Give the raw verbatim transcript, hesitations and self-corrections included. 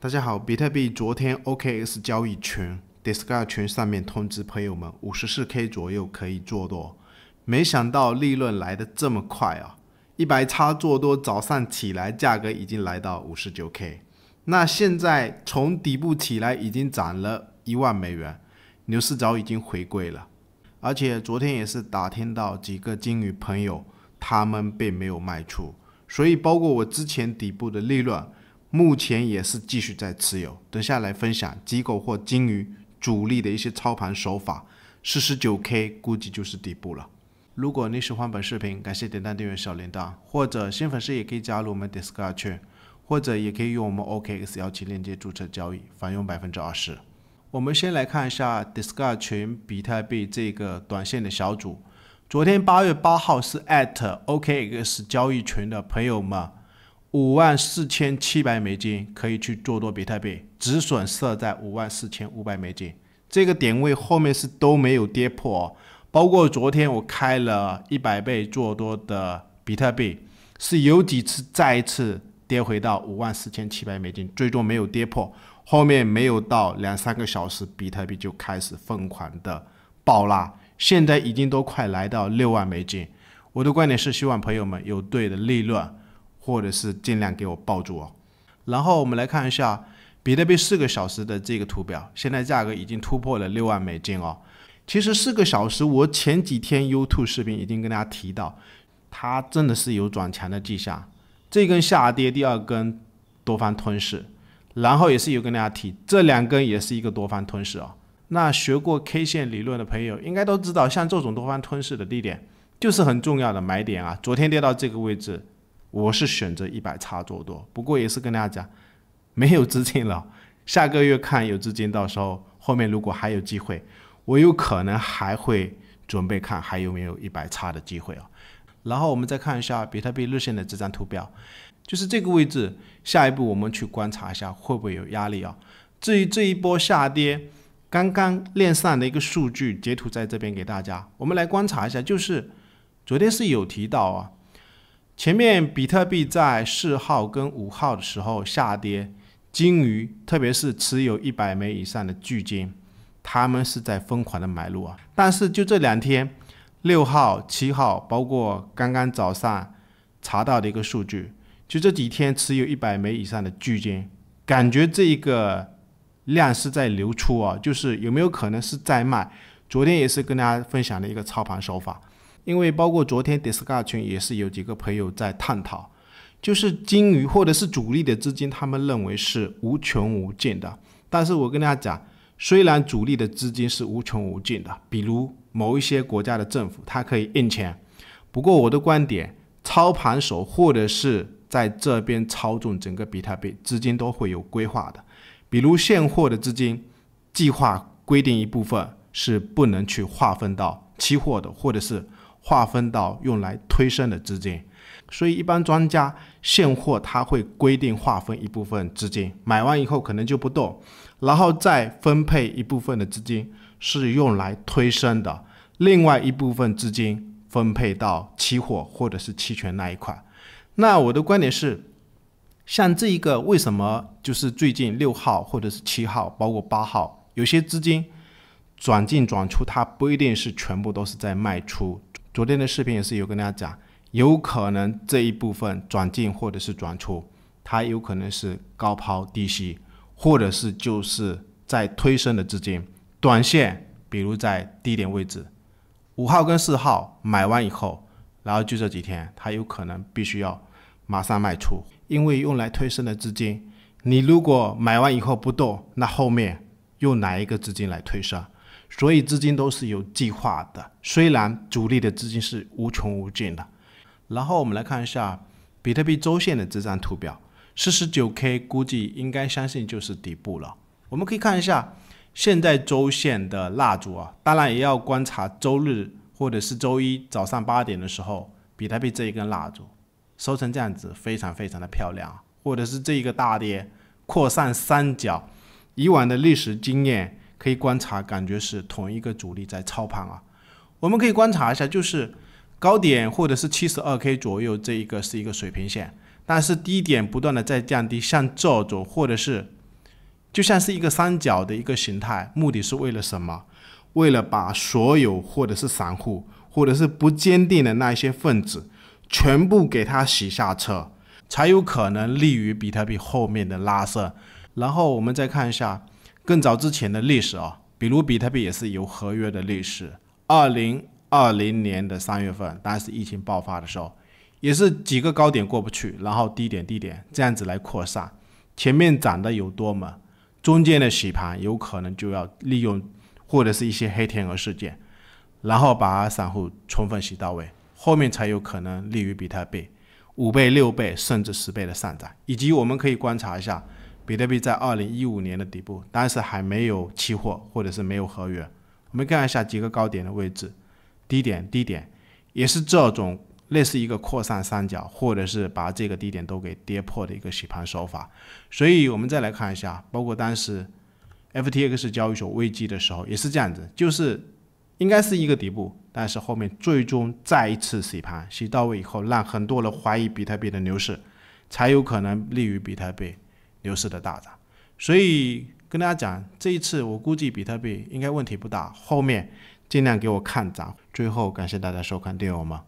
大家好，比特币昨天 O K X 交易群 Discord 群上面通知朋友们 五十四K 左右可以做多，没想到利润来得这么快啊！ 一百X 做多早上起来价格已经来到 五十九K， 那现在从底部起来已经涨了一万美元，牛市早已经回归了。而且昨天也是打听到几个金鱼朋友，他们并没有卖出，所以包括我之前底部的利润。 目前也是继续在持有，等下来分享机构或金鱼主力的一些操盘手法。四十九K 估计就是底部了。如果你喜欢本视频，感谢点赞、订阅、小铃铛，或者新粉丝也可以加入我们 Discord 群，或者也可以用我们 O K X 一七链接注册交易，返佣 百分之二十。我们先来看一下 Discord 群比特币这个短线的小组。昨天八月八号是 at O K X 交易群的朋友们。 五万四千七百美金可以去做多比特币，止损设在五万四千五百美金，这个点位后面是都没有跌破、哦，包括昨天我开了一百倍做多的比特币，是有几次再一次跌回到五万四千七百美金，最终没有跌破，后面没有到两三个小时，比特币就开始疯狂的爆拉，现在已经都快来到六万美金。我的观点是希望朋友们有对的利润。 或者是尽量给我抱住哦。然后我们来看一下比特币四个小时的这个图表，现在价格已经突破了六万美金哦。其实四个小时，我前几天 YouTube 视频已经跟大家提到，它真的是有转强的迹象。这根下跌，第二根多方吞噬，然后也是有跟大家提，这两根也是一个多方吞噬哦。那学过 K 线理论的朋友应该都知道，像这种多方吞噬的地点就是很重要的买点啊。昨天跌到这个位置。 我是选择一百X 做多，不过也是跟大家讲，没有资金了，下个月看有资金，到时候后面如果还有机会，我有可能还会准备看还有没有一百X 的机会啊。然后我们再看一下比特币日线的这张图表，就是这个位置，下一步我们去观察一下会不会有压力啊。至于这一波下跌，刚刚链上的一个数据截图在这边给大家，我们来观察一下，就是昨天是有提到啊。 前面比特币在四号跟五号的时候下跌，金鱼特别是持有一百枚以上的巨金，他们是在疯狂的买入啊。但是就这两天，六号、七号，包括刚刚早上查到的一个数据，就这几天持有一百枚以上的巨金，感觉这一个量是在流出啊，就是有没有可能是在卖？昨天也是跟大家分享的一个操盘手法。 因为包括昨天 Discord 群也是有几个朋友在探讨，就是金鱼或者是主力的资金，他们认为是无穷无尽的。但是我跟大家讲，虽然主力的资金是无穷无尽的，比如某一些国家的政府，它可以印钱。不过我的观点，操盘手或者是在这边操纵整个比特币资金都会有规划的，比如现货的资金，计划规定一部分是不能去划分到期货的，或者是。 划分到用来推升的资金，所以一般专家现货他会规定划分一部分资金，买完以后可能就不动，然后再分配一部分的资金是用来推升的，另外一部分资金分配到期货或者是期权那一块。那我的观点是，像这一个为什么就是最近六号或者是七号，包括八号，有些资金转进转出，它不一定是全部都是在卖出。 昨天的视频也是有跟大家讲，有可能这一部分转进或者是转出，它有可能是高抛低吸，或者是就是在推升的资金，短线比如在低点位置，五号跟四号买完以后，然后就这几天它有可能必须要马上卖出，因为用来推升的资金，你如果买完以后不动，那后面用哪一个资金来推升？ 所以资金都是有计划的，虽然主力的资金是无穷无尽的。然后我们来看一下比特币周线的这张图表 ，四十九K 估计应该相信就是底部了。我们可以看一下现在周线的蜡烛啊，当然也要观察周日或者是周一早上八点的时候，比特币这一根蜡烛收成这样子，非常非常的漂亮、啊，或者是这一个大跌扩散三角，以往的历史经验。 可以观察，感觉是同一个主力在操盘啊。我们可以观察一下，就是高点或者是 七十二K 左右，这一个是一个水平线，但是低点不断的在降低，像这种或者是就像是一个三角的一个形态，目的是为了什么？为了把所有或者是散户或者是不坚定的那一些分子，全部给他洗下车，才有可能利于比特币后面的拉升。然后我们再看一下更早之前的历史啊，比如比特币也是有合约的历史。二零二零年的三月份，当时疫情爆发的时候，也是几个高点过不去，然后低点低点这样子来扩散，前面涨的有多猛，中间的洗盘有可能就要利用或者是一些黑天鹅事件，然后把散户充分洗到位，后面才有可能利于比特币五倍、六倍甚至十倍的上涨。以及我们可以观察一下，比特币在二零一五年的底部，当时还没有期货或者是没有合约，我们看一下几个高点的位置，低点低点也是这种类似一个扩散三角，或者是把这个低点都给跌破的一个洗盘手法。所以我们再来看一下，包括当时 F T X 交易所危机的时候也是这样子，就是应该是一个底部，但是后面最终再一次洗盘，洗到位以后让很多人怀疑比特币的牛市，才有可能利于比特币牛市的大涨。所以跟大家讲，这一次我估计比特币应该问题不大，后面尽量给我看涨。最后感谢大家收看，订阅我们。